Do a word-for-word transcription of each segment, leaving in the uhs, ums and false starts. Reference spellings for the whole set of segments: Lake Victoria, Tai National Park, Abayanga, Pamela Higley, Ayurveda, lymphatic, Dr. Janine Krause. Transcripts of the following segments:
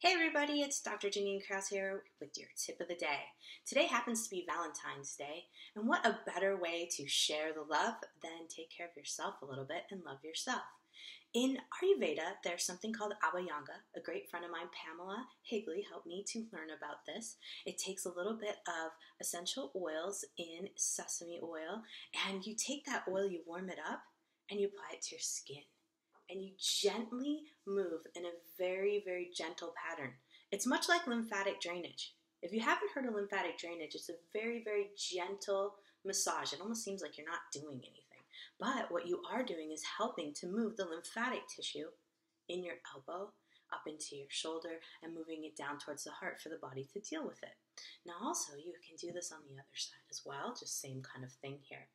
Hey everybody, it's Doctor Janine Krause here with your tip of the day. Today happens to be Valentine's Day, and what a better way to share the love than take care of yourself a little bit and love yourself. In Ayurveda, there's something called Abayanga. A great friend of mine, Pamela Higley, helped me to learn about this. It takes a little bit of essential oils in sesame oil, and you take that oil, you warm it up, and you apply it to your skin. And you gently move in a very, very gentle pattern. It's much like lymphatic drainage. If you haven't heard of lymphatic drainage, it's a very, very gentle massage. It almost seems like you're not doing anything. But what you are doing is helping to move the lymphatic tissue in your elbow, up into your shoulder, and moving it down towards the heart for the body to deal with it. Now also, you can do this on the other side as well, just same kind of thing here.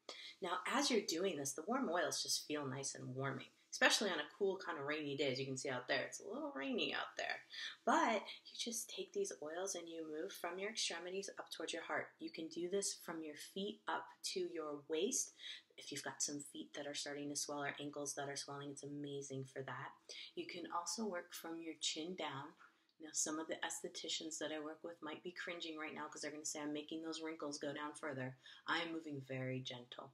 Now as you're doing this, the warm oils just feel nice and warming. Especially on a cool kind of rainy day, as you can see out there. It's a little rainy out there. But you just take these oils and you move from your extremities up towards your heart. You can do this from your feet up to your waist. If you've got some feet that are starting to swell or ankles that are swelling, it's amazing for that. You can also work from your chin down. Now, some of the estheticians that I work with might be cringing right now because they're going to say, I'm making those wrinkles go down further. I'm moving very gentle,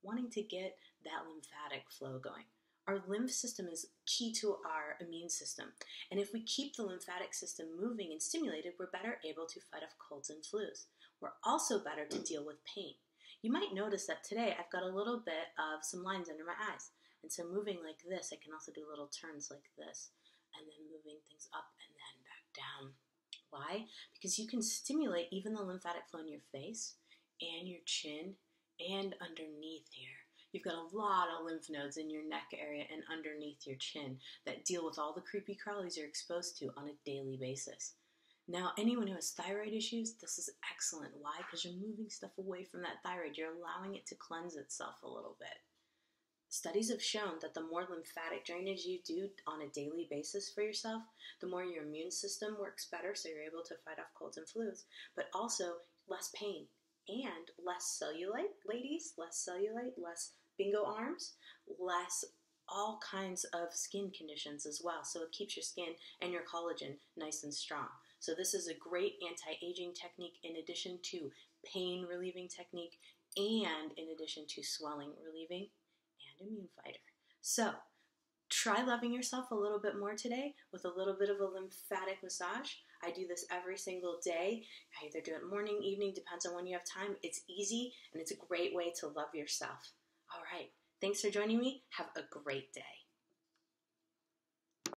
wanting to get that lymphatic flow going. Our lymph system is key to our immune system. And if we keep the lymphatic system moving and stimulated, we're better able to fight off colds and flus. We're also better to deal with pain. You might notice that today I've got a little bit of some lines under my eyes. And so moving like this, I can also do little turns like this. And then moving things up and then back down. Why? Because you can stimulate even the lymphatic flow in your face and your chin and underneath here. You've got a lot of lymph nodes in your neck area and underneath your chin that deal with all the creepy crawlies you're exposed to on a daily basis. Now, anyone who has thyroid issues, this is excellent. Why? Because you're moving stuff away from that thyroid. You're allowing it to cleanse itself a little bit. Studies have shown that the more lymphatic drainage you do on a daily basis for yourself, the more your immune system works better, so you're able to fight off colds and flus, but also less pain and less cellulite, ladies, less cellulite, less bingo arms, less all kinds of skin conditions as well. So it keeps your skin and your collagen nice and strong. So this is a great anti-aging technique in addition to pain relieving technique and in addition to swelling relieving and immune fighter. So try loving yourself a little bit more today with a little bit of a lymphatic massage. I do this every single day. I either do it morning, evening, depends on when you have time. It's easy and it's a great way to love yourself. All right, thanks for joining me. Have a great day.